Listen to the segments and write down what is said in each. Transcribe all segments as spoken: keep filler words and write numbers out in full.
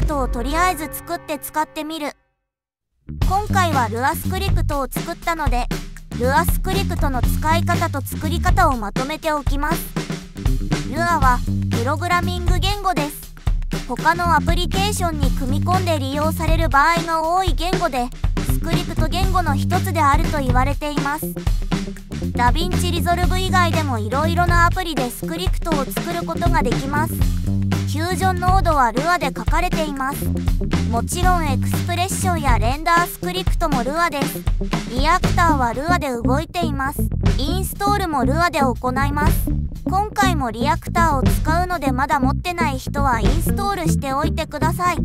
クトをとりあえず作って使ってみる。今回はルアスクリプトを作ったので、ルアスクリプトの使い方と作り方をまとめておきます。ルアはプログラミング言語です。他のアプリケーションに組み込んで利用される場合が多い言語で、スクリプト言語の一つであると言われています。ダヴィンチリゾルブ以外でもいろいろなアプリでスクリプトを作ることができます。フュージョンノードはルアで書かれています。もちろんエクスプレッションやレンダースクリプトもルアです。リアクターはルアで動いています。インストールもルアで行います。今回もリアクターを使うので、まだ持ってない人はインストールしておいてください。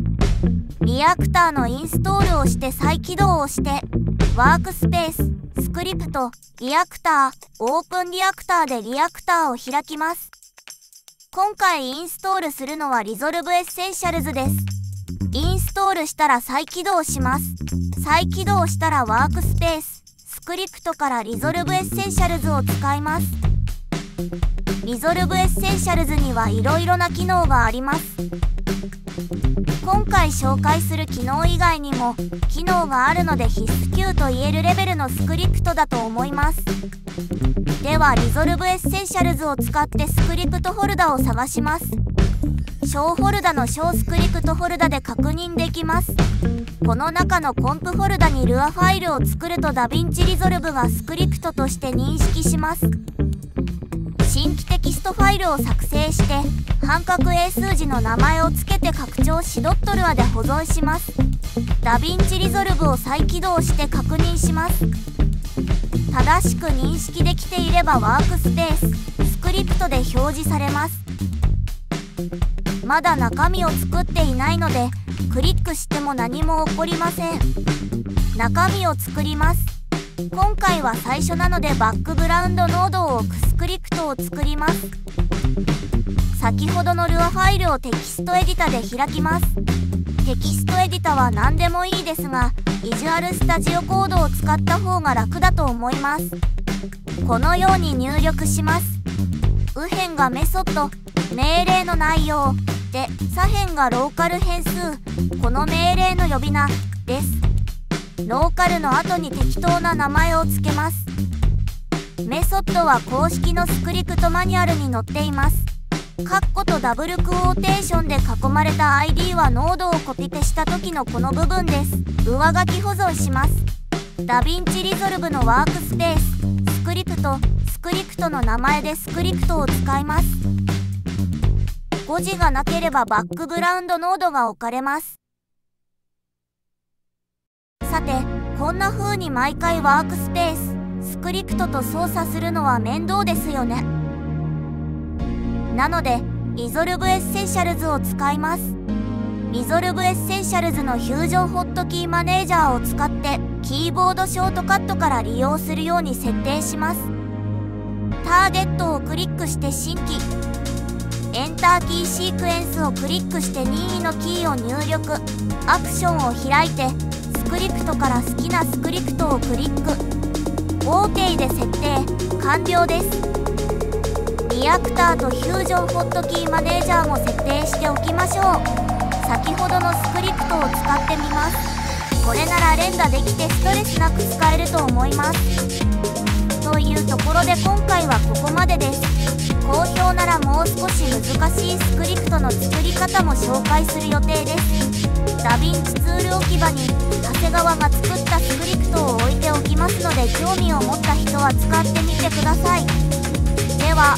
リアクターのインストールをして再起動をして、ワークスペース、スクリプト、リアクター、オープンリアクターでリアクターを開きます。今回インストールするのはリゾルブエッセンシャルズです。インストールしたら再起動します。再起動したらワークスペース、スクリプトからリゾルブエッセンシャルズを使います。リゾルブエッセンシャルズにはいろいろな機能があります。今回紹介する機能以外にも機能があるので、必須級と言えるレベルのスクリプトだと思います。ではリゾルブエッセンシャルズを使ってスクリプトフォルダを探します。小フォルダの小スクリプトフォルダで確認できます。この中のコンプフォルダにルアファイルを作ると、ダヴィンチリゾルブがスクリプトとして認識します。新規テキストファイルを作成して、半角英数字の名前をつけて拡張しドットルアで保存します。ダヴィンチリゾルブを再起動して確認します。正しく認識できていればワークスペース、スクリプトで表示されます。まだ中身を作っていないので、クリックしても何も起こりません。中身を作ります。今回は最初なので、バックグラウンドノードを置くスクリプトを作ります。先ほどのルアファイルをテキストエディタで開きます。テキストエディタは何でもいいですが、ビジュアルスタジオコードを使った方が楽だと思います。このように入力します。右辺がメソッド、命令の内容で、左辺がローカル変数、この命令の呼び名です。ローカルの後に適当な名前を付けます。メソッドは公式のスクリプトマニュアルに載っています。カッコとダブルクオーテーションで囲まれた アイディー はノードをコピペした時のこの部分です。上書き保存します。ダヴィンチリゾルブのワークスペース、スクリプト、スクリプトの名前でスクリプトを使います。誤字がなければバックグラウンドノードが置かれます。さて、こんな風に毎回ワークスペース、スクリプトと操作するのは面倒ですよね。なのでリゾルブエッセンシャルズを使います。リゾルブエッセンシャルズのフュージョンホットキーマネージャーを使ってキーボードショートカットから利用するように設定します。ターゲットをクリックして新規、エンターキーシークエンスをクリックして任意のキーを入力、アクションを開いてスクリプトから好きなスクリプトをクリック、 OK で設定完了です。リアクターとフュージョンホットキーマネージャーも設定しておきましょう。先ほどのスクリプトを使ってみます。これなら連打できてストレスなく使えると思います。というところで今回はここまでです。好評ならもう少し難しいスクリプトの作り方も紹介する予定です。ダヴィンチツール置き場に長谷川が作ったスクリプトを置いておきますので、興味を持った人は使ってみてください。では。